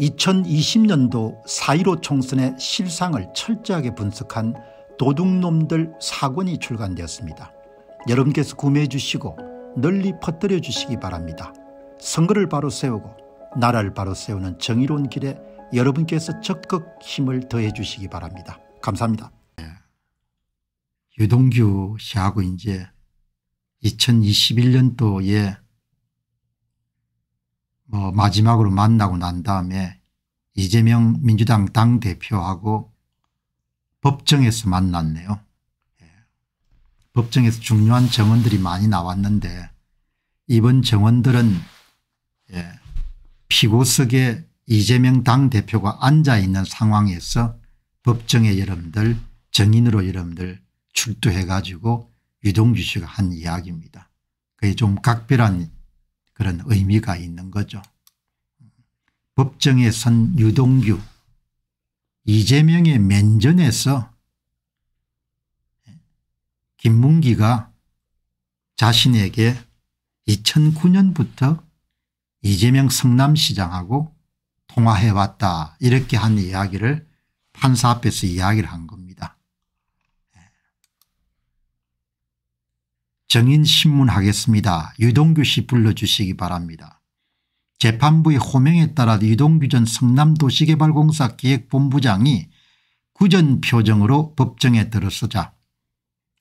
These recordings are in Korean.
2020년도 4.15 총선의 실상을 철저하게 분석한 도둑놈들 4권이 출간되었습니다. 여러분께서 구매해 주시고 널리 퍼뜨려 주시기 바랍니다. 선거를 바로 세우고 나라를 바로 세우는 정의로운 길에 여러분께서 적극 힘을 더해 주시기 바랍니다. 감사합니다. 유동규 씨하고 이제 2021년도에 마지막으로 만나고 난 다음에 이재명 민주당 당대표하고 법정에서 만났네요. 법정에서 중요한 정언들이 많이 나왔는데 이번 정언들은 피고석에 이재명 당대표가 앉아있는 상황에서 법정에 여러분들 증인으로 여러분들 출두해가지고 유동규 씨가 한 이야기입니다. 그게 좀 각별한 그런 의미가 있는 거죠. 법정에 선 유동규, 이재명의 면전에서 김문기가 자신에게 2009년부터 이재명 성남시장하고 통화해왔다 이렇게 한 이야기를 판사 앞에서 이야기를 한 겁니다. 정인신문 하겠습니다. 유동규 씨 불러주시기 바랍니다. 재판부의 호명에 따라 유동규 전 성남도시개발공사 기획본부장이 구전 표정으로 법정에 들어서자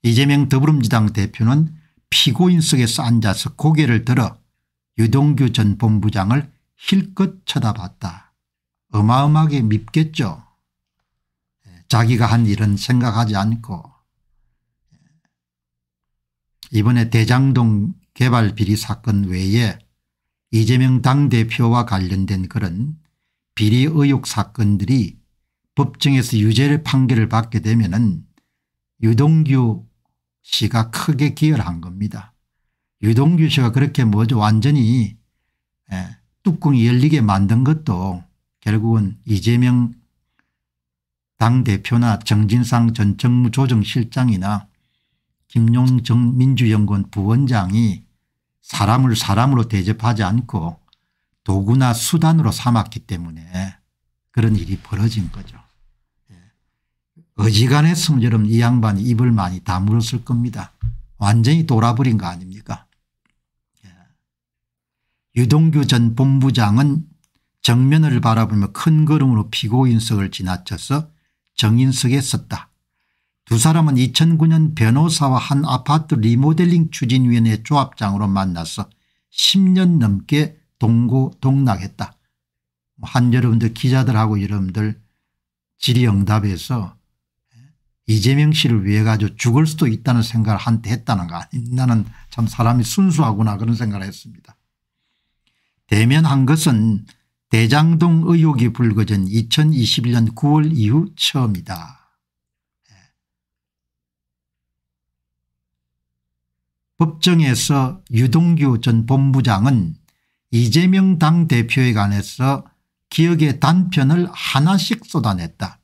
이재명 더불어민주당 대표는 피고인석에서 앉아서 고개를 들어 유동규 전 본부장을 힐끗 쳐다봤다. 어마어마하게 밉겠죠. 자기가 한 일은 생각하지 않고 이번에 대장동 개발 비리 사건 외에 이재명 당대표와 관련된 그런 비리 의혹 사건들이 법정에서 유죄를 판결을 받게 되면은 유동규 씨가 크게 기여를 한 겁니다. 유동규 씨가 그렇게 뭐죠? 완전히 뚜껑이 열리게 만든 것도 결국은 이재명 당대표나 정진상 전 정무조정실장이나 김용정 민주연구원 부원장이 사람을 사람으로 대접하지 않고 도구나 수단으로 삼았기 때문에 그런 일이 벌어진 거죠. 어지간했으면 여러분 이 양반이 입을 많이 다물었을 겁니다. 완전히 돌아버린 거 아닙니까? 유동규 전 본부장은 정면을 바라보며 큰 걸음으로 피고인석을 지나쳐서 정인석에 섰다. 두 사람은 2009년 변호사와 한 아파트 리모델링 추진위원회 조합장으로 만나서 10년 넘게 동고동락했다. 한 여러분들 기자들하고 여러분들 질의응답에서 이재명 씨를 위해 가지고 죽을 수도 있다는 생각을 한때 했다는 거 아니, 나는 참 사람이 순수하구나 그런 생각을 했습니다. 대면한 것은 대장동 의혹이 불거진 2021년 9월 이후 처음이다. 법정에서 유동규 전 본부장은 이재명 당대표에 관해서 기억의 단편을 하나씩 쏟아냈다.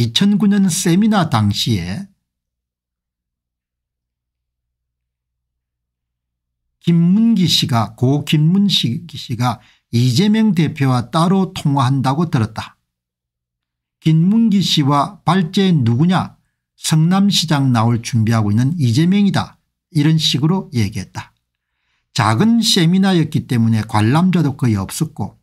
2009년 세미나 당시에 김문기 씨가 고 김문기 씨가 이재명 대표와 따로 통화한다고 들었다. 김문기 씨와 발제 누구냐 성남시장 나올 준비하고 있는 이재명이다 이런 식으로 얘기했다. 작은 세미나였기 때문에 관람자도 거의 없었고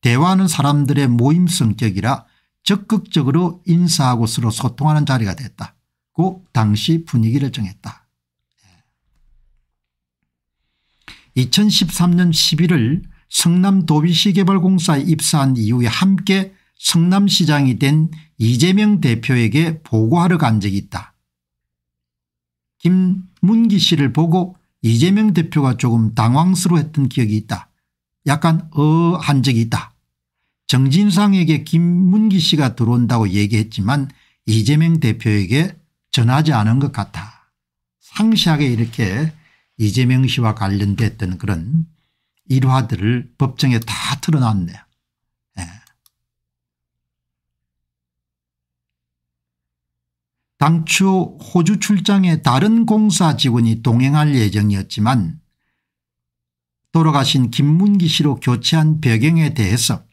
대화하는 사람들의 모임 성격이라 적극적으로 인사하고 서로 소통하는 자리가 됐다고 당시 분위기를 정했다. 2013년 11월 성남도시개발공사에 입사한 이후에 함께 성남시장이 된 이재명 대표에게 보고하러 간 적이 있다. 김문기 씨를 보고 이재명 대표가 조금 당황스러워했던 기억이 있다. 약간 한 적이 있다. 정진상에게 김문기 씨가 들어온다고 얘기했지만 이재명 대표에게 전하지 않은 것 같아. 상시하게 이렇게 이재명 씨와 관련됐던 그런 일화들을 법정에 다 털어놨네요. 예. 당초 호주 출장에 다른 공사 직원이 동행할 예정이었지만 돌아가신 김문기 씨로 교체한 배경에 대해서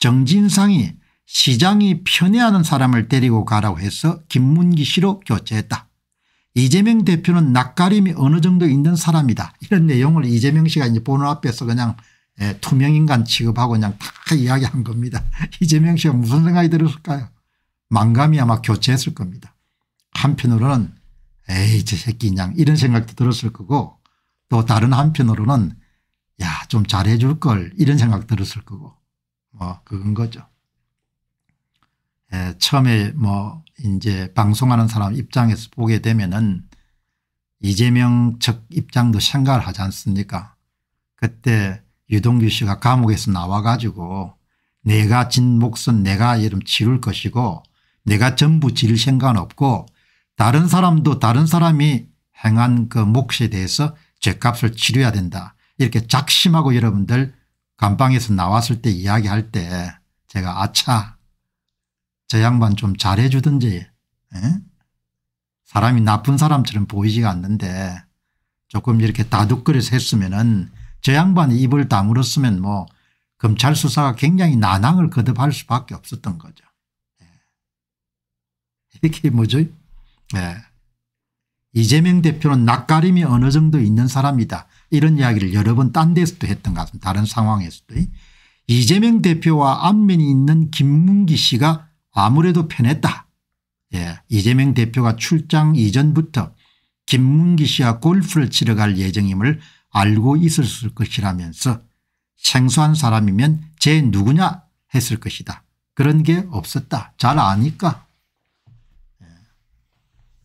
정진상이 시장이 편애하는 사람을 데리고 가라고 해서 김문기 씨로 교체했다. 이재명 대표는 낯가림이 어느 정도 있는 사람이다. 이런 내용을 이재명 씨가 이제 보는 앞에서 그냥 투명인간 취급하고 그냥 다 이야기한 겁니다. 이재명 씨가 무슨 생각이 들었을까요? 만감이 아마 교체했을 겁니다. 한편으로는 에이 저 새끼 그냥 이런 생각도 들었을 거고, 또 다른 한편으로는 야 좀 잘해 줄 걸 이런 생각 들었을 거고 뭐 그건 거죠. 처음에 뭐 이제 방송하는 사람 입장에서 보게 되면은 이재명 측 입장도 생각을 하지 않습니까? 그때 유동규 씨가 감옥에서 나와 가지고 내가 진 몫은 내가 이름 치룰 것이고 내가 전부 질 생각은 없고 다른 사람도 다른 사람이 행한 그 몫에 대해서 죗값을 치러야 된다. 이렇게 작심하고 여러분들 감방에서 나왔을 때 이야기할 때 제가 아차 저 양반 좀 잘해 주든지 사람이 나쁜 사람처럼 보이지가 않는데 조금 이렇게 다독거려서 했으면은 저 양반이 입을 다물었으면 뭐 검찰 수사가 굉장히 난항을 거듭할 수밖에 없었던 거죠. 이렇게 뭐죠? 이재명 대표는 낯가림이 어느 정도 있는 사람이다. 이런 이야기를 여러 번 딴 데서도 했던 것 같습니다. 다른 상황에서도. 이재명 대표와 안면이 있는 김문기 씨가 아무래도 편했다. 이재명 대표가 출장 이전부터 김문기 씨와 골프를 치러 갈 예정임을 알고 있었을 것이라면서 생소한 사람이면 쟤 누구냐 했을 것이다. 그런 게 없었다. 잘 아니까.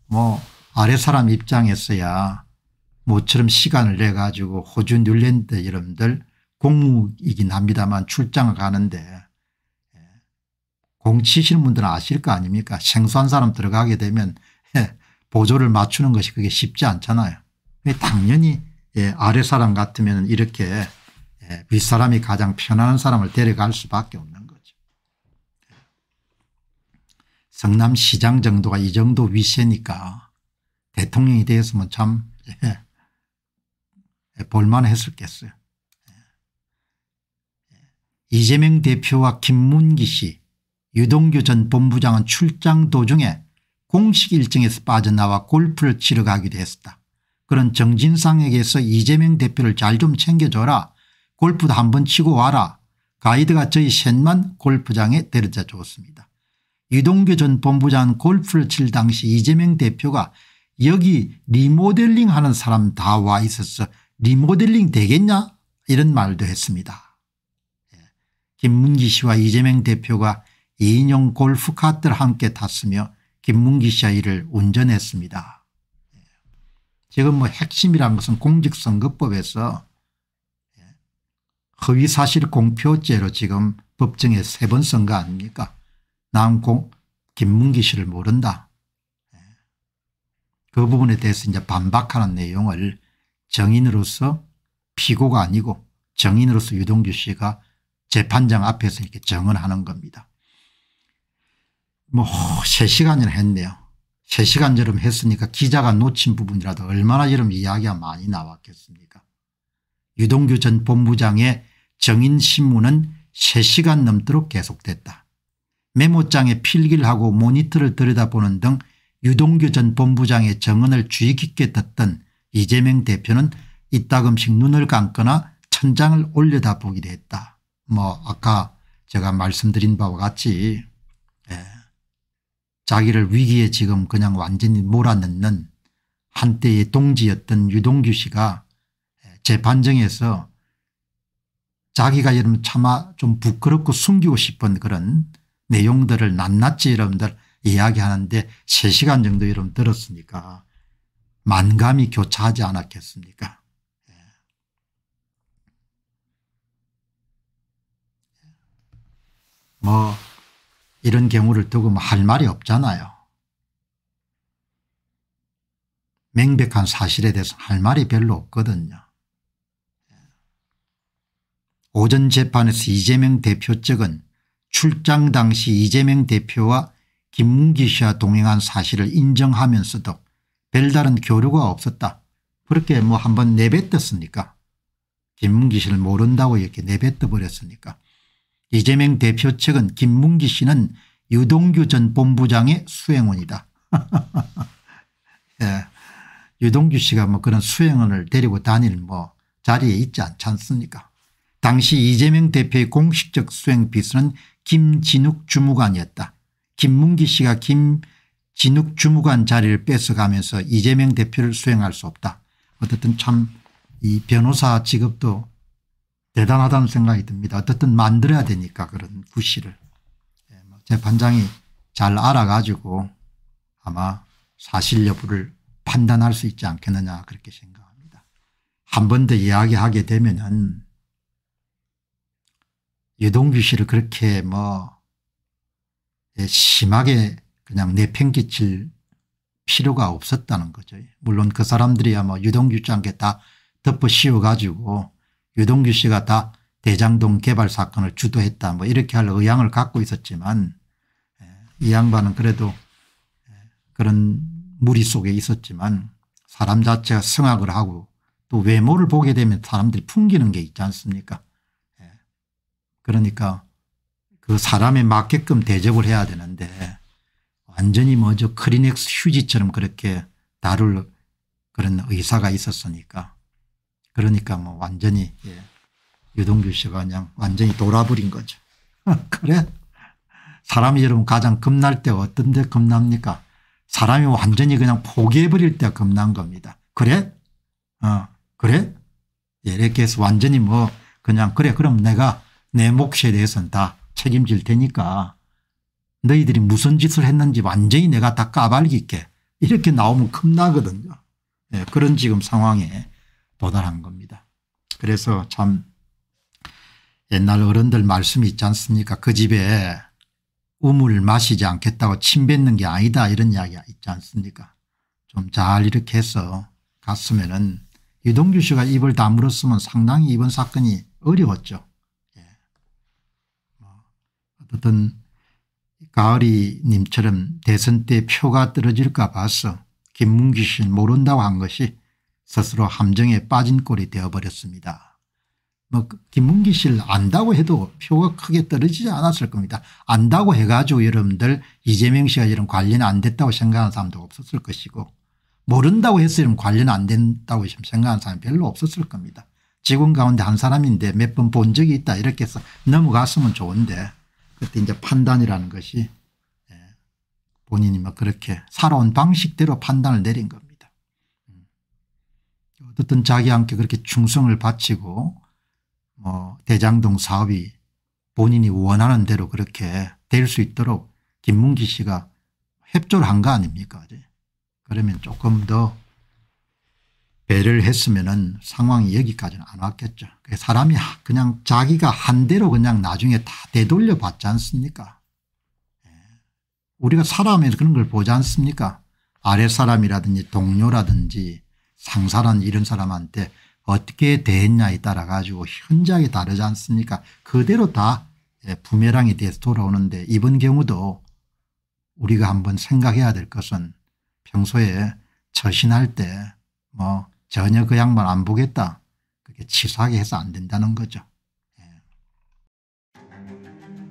뭐 아래 사람 입장에서야 모처럼 시간을 내 가지고 호주 뉴질랜드 여러분들 공무이긴 합니다만 출장을 가는데 공치시는 분들은 아실 거 아닙니까? 생소한 사람 들어가게 되면 보조를 맞추는 것이 그게 쉽지 않잖아요. 당연히 아래 사람 같으면 이렇게 윗사람이 가장 편안한 사람을 데려갈 수밖에 없는 거죠. 성남시장 정도가 이 정도 위세니까 대통령이 되었으면 참 볼만했었겠어요. 이재명 대표와 김문기 씨 유동규 전 본부장은 출장 도중에 공식 일정에서 빠져나와 골프를 치러 가기도 했었다. 그런 정진상에게서 이재명 대표를 잘 좀 챙겨줘라. 골프도 한번 치고 와라. 가이드가 저희 셋만 골프장에 데려다 줬습니다. 유동규 전 본부장은 골프를 칠 당시 이재명 대표가 여기 리모델링 하는 사람 다 와 있어서 리모델링 되겠냐 이런 말도 했습니다. 김문기 씨와 이재명 대표가 2인용 골프카트를 함께 탔으며 김문기 씨와 이를 운전했습니다. 지금 뭐 핵심이란 것은 공직선거법에서 허위사실 공표죄로 지금 법정에 3번 선거 아닙니까? 난 김문기 씨를 모른다. 그 부분에 대해서 이제 반박하는 내용을 정인으로서 피고가 아니고 정인으로서 유동규 씨가 재판장 앞에서 이렇게 증언하는 겁니다. 뭐 3시간이나 했네요. 3시간처럼 했으니까 기자가 놓친 부분이라도 얼마나 이런 이야기가 많이 나왔겠습니까? 유동규 전 본부장의 정인신문은 3시간 넘도록 계속됐다. 메모장에 필기를 하고 모니터를 들여다보는 등 유동규 전 본부장의 증언을 주의 깊게 듣던 이재명 대표는 이따금씩 눈을 감거나 천장을 올려다보기도 했다. 뭐 아까 제가 말씀드린 바와 같이 자기를 위기에 지금 그냥 완전히 몰아넣는 한때의 동지였던 유동규 씨가 재판정에서 자기가 여러분 차마 좀 부끄럽고 숨기고 싶은 그런 내용들을 낱낱이 여러분들 이야기하는데 3시간 정도 여러분 들었으니까 만감이 교차하지 않았겠습니까? 뭐 이런 경우를 두고 뭐 할 말이 없잖아요. 명백한 사실에 대해서 할 말이 별로 없거든요. 오전 재판에서 이재명 대표 측은 출장 당시 이재명 대표와 김문기 씨와 동행한 사실을 인정하면서도 별다른 교류가 없었다. 그렇게 뭐 한번 내뱉었으니까. 김문기 씨를 모른다고 이렇게 내뱉어 버렸으니까. 이재명 대표 측은 김문기 씨는 유동규 전 본부장의 수행원이다. 예. 유동규 씨가 뭐 그런 수행원을 데리고 다닐 뭐 자리에 있지 않지 않습니까? 당시 이재명 대표의 공식적 수행 비서는 김진욱 주무관이었다. 김문기 씨가 김진욱 주무관 자리를 뺏어가면서 이재명 대표를 수행할 수 없다. 어쨌든 참 이 변호사 직업도 대단하다는 생각이 듭니다. 어쨌든 만들어야 되니까 그런 구 씨를. 재판장이 잘 알아가지고 아마 사실 여부를 판단할 수 있지 않겠느냐 그렇게 생각합니다. 한 번 더 이야기하게 되면은 유동규 씨를 그렇게 뭐 심하게 그냥 내팽개칠 필요가 없었다는 거죠. 물론 그 사람들이야 뭐 유동규 씨한테 다 덮어 씌워가지고 유동규 씨가 다 대장동 개발 사건을 주도했다 뭐 이렇게 할 의향을 갖고 있었지만 이 양반은 그래도 그런 무리 속에 있었지만 사람 자체가 성악을 하고 또 외모를 보게 되면 사람들이 풍기는 게 있지 않습니까? 그러니까 그 사람에 맞게끔 대접을 해야 되는데 완전히 뭐죠 크리넥스 휴지처럼 그렇게 다룰 그런 의사가 있었으니까 그러니까 뭐 완전히 예. 유동규 씨가 그냥 완전히 돌아버린 거죠. 그래? 사람이 여러분 가장 겁날 때가 어떤 데 겁납니까? 사람이 완전히 그냥 포기해버릴 때가 겁난 겁니다. 그래? 그래? 예, 이렇게 해서 완전히 뭐 그냥 그래 그럼 내가 내 몫에 대해서는 다 책임질 테니까 너희들이 무슨 짓을 했는지 완전히 내가 다 까발릴게 이렇게 나오면 겁나거든요. 예, 그런 지금 상황에 도달한 겁니다. 그래서 참 옛날 어른들 말씀이 있지 않습니까? 그 집에 우물 마시지 않겠다고 침 뱉는 게 아니다 이런 이야기가 있지 않습니까? 좀 잘 이렇게 해서 갔으면은 유동규 씨가 입을 다물었으면 상당히 이번 사건이 어려웠죠. 예. 어쨌든 가을이 님처럼 대선 때 표가 떨어질까 봐서 김문기 씨는 모른다고 한 것이 스스로 함정에 빠진 꼴이 되어버렸습니다. 뭐 김문기 씨를 안다고 해도 표가 크게 떨어지지 않았을 겁니다. 안다고 해가지고 여러분들 이재명 씨가 이런 관련이 안 됐다고 생각하는 사람도 없었을 것이고 모른다고 해서 이런 관련이 안 된다고 생각하는 사람이 별로 없었을 겁니다. 직원 가운데 한 사람인데 몇 번 본 적이 있다 이렇게 해서 넘어갔으면 좋은데 그때 이제 판단이라는 것이 본인이 막 그렇게 살아온 방식대로 판단을 내린 겁니다. 어쨌든 자기한테 그렇게 충성을 바치고 대장동 사업이 본인이 원하는 대로 그렇게 될 수 있도록 김문기 씨가 협조를 한 거 아닙니까? 그러면 조금 더 배려를 했으면은 상황이 여기까지는 안 왔겠죠. 사람이 그냥 자기가 한 대로 그냥 나중에 다 되돌려 봤지 않습니까? 우리가 살아오면서 그런 걸 보지 않습니까? 아랫사람이라든지 동료라든지 상사라는 이런 사람한테 어떻게 대했냐에 따라 가지고 현저하게 다르지 않습니까? 그대로 다 부메랑에 대해서 돌아오는데 이번 경우도 우리가 한번 생각해야 될 것은 평소에 처신할 때 뭐 전혀 그 양반 안 보겠다. 그렇게 치사하게 해서 안 된다는 거죠.